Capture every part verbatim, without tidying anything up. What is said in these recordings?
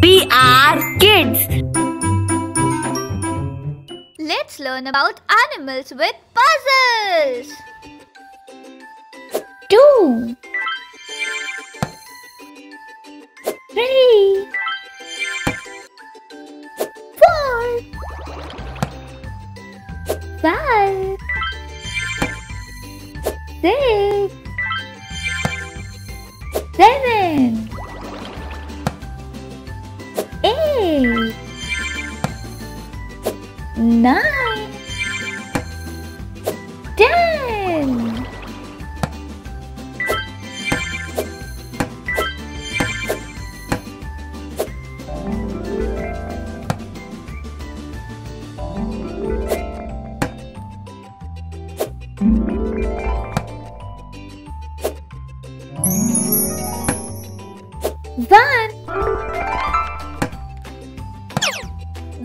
We are kids. Let's learn about animals with puzzles. Two, three, four, five, six, seven, eight, nine, ten.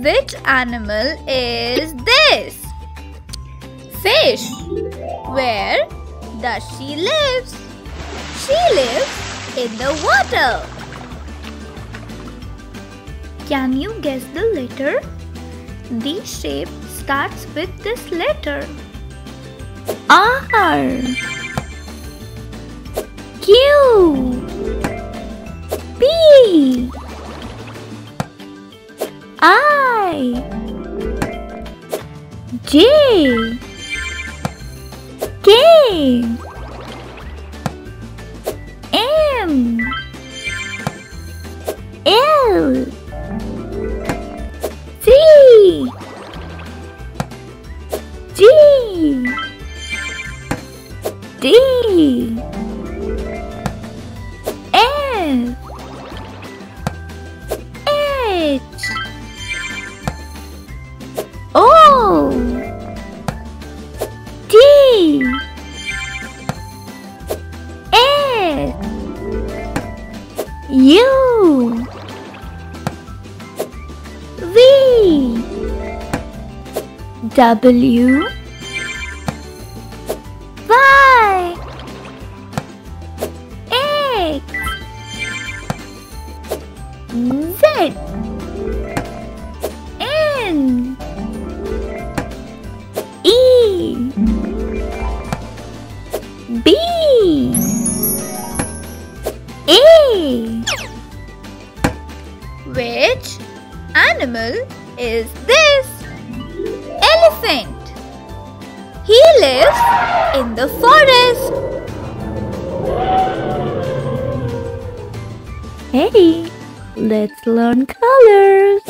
Which animal is this? Fish. Where does she live? She lives in the water. Can you guess the letter? The shape starts with this letter. R. Q. P. I, J, K, M, L, C, G, D, F, H, O, T, S, U, V, W, Y, X, Z, N, B, A. Which animal is this? Elephant. He lives in the forest. Hey, let's learn colors.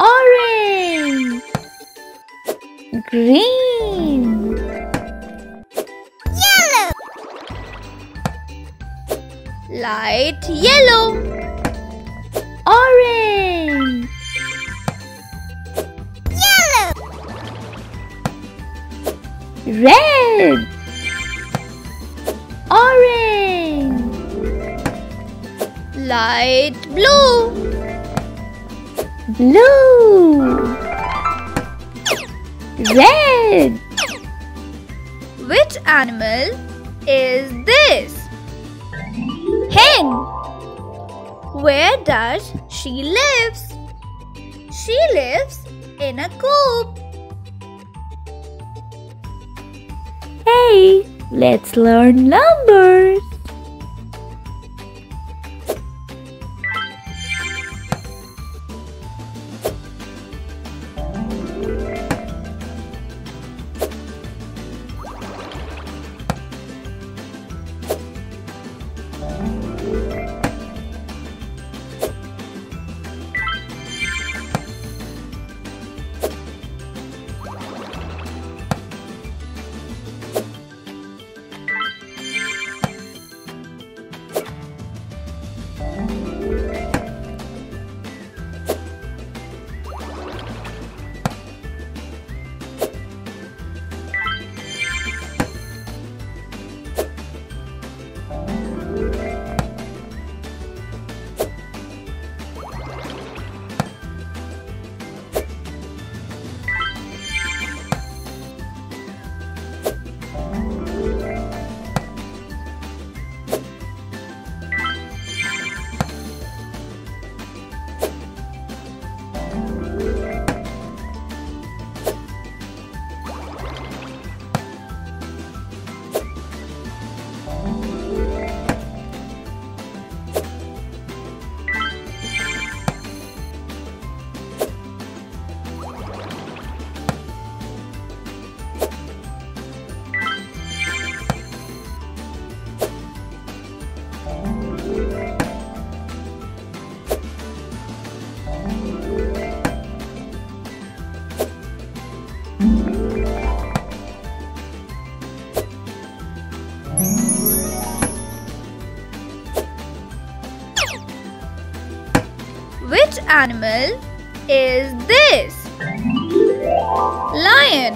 Orange, green, light yellow, orange, yellow, red, orange, light blue, blue, red. Which animal is this? Hen. Where does she live? She lives in a coop. Hey, let's learn numbers. Which animal is this? Lion.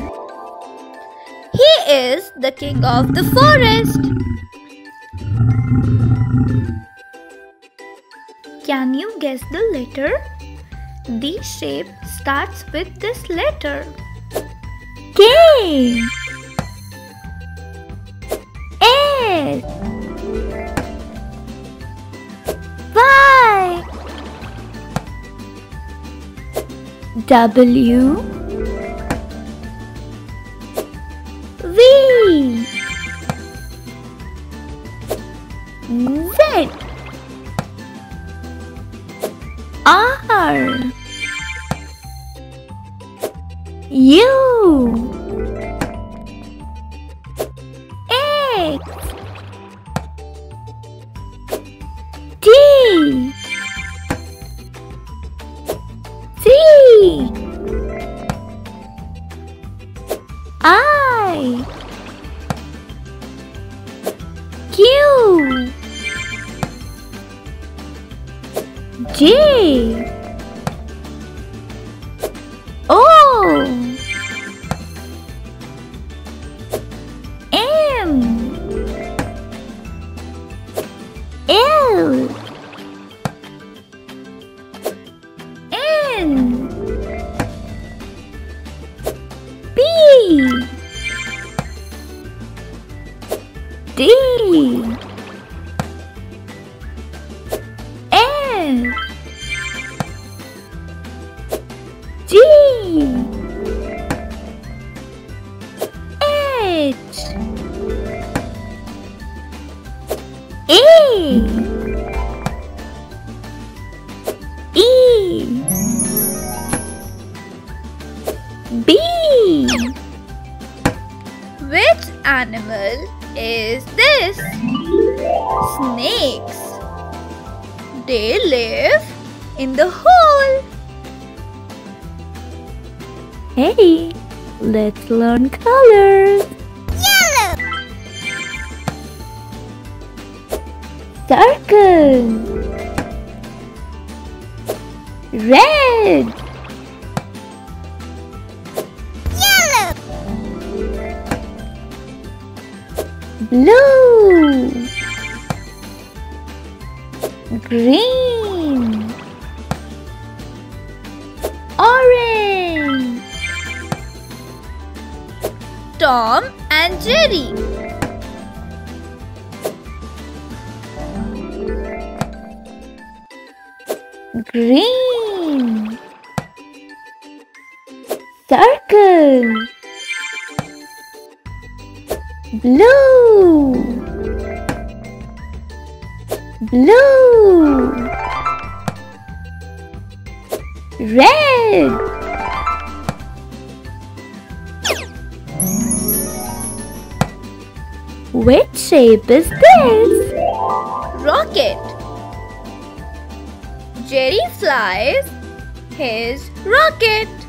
He is the king of the forest. Can you guess the letter? The shape starts with this letter. K. S. W, V, Z, R, U, X, T, I, Q, J, O, M, L, N, D, F, G, H, A, E, B. Which animal is this? Snakes. They live in the hole. Hey, let's learn colors. Yellow. Circle. Red. Blue, green, orange. Tom and Jerry. Green, circle. Blue, blue, red, which shape is this? Rocket. Jerry flies his rocket.